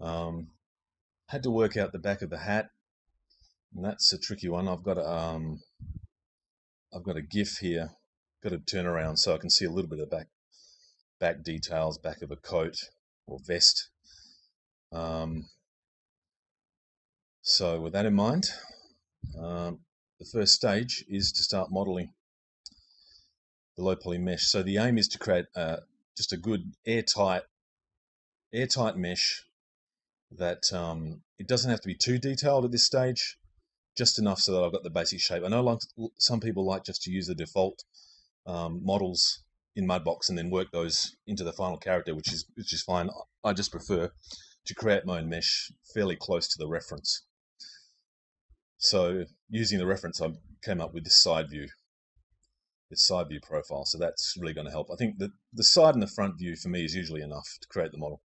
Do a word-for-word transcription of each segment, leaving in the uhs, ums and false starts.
Um, had to work out the back of the hat, and that's a tricky one. I've got a, um, I've got a GIF here. Got to turn around so I can see a little bit of back back details, back of a coat or vest. Um, so with that in mind, um, the first stage is to start modeling the low poly mesh. So the aim is to create uh, just a good airtight airtight mesh that um, it doesn't have to be too detailed at this stage, just enough so that I've got the basic shape. I know like some people like just to use the default um, models in Mudbox and then work those into the final character, which is which is fine. I just prefer to create my own mesh fairly close to the reference. So using the reference, I came up with this side view, this side view profile. So that's really going to help. I think the, the side and the front view for me is usually enough to create the model.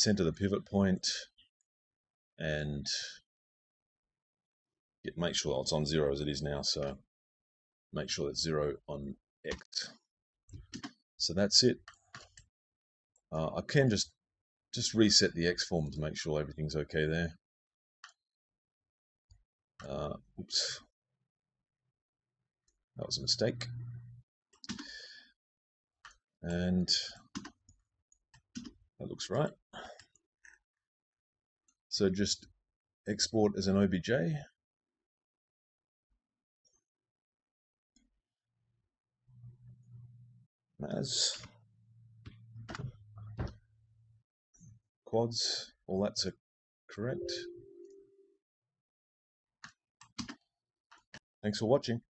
center the pivot point and get, make sure it's on zero as it is now, so make sure that's zero on X. So that's it. Uh, I can just just reset the X form to make sure everything's okay there. Uh, oops, that was a mistake. And that looks right. So just export as an O B J. As quads, all that's a correct. Thanks for watching.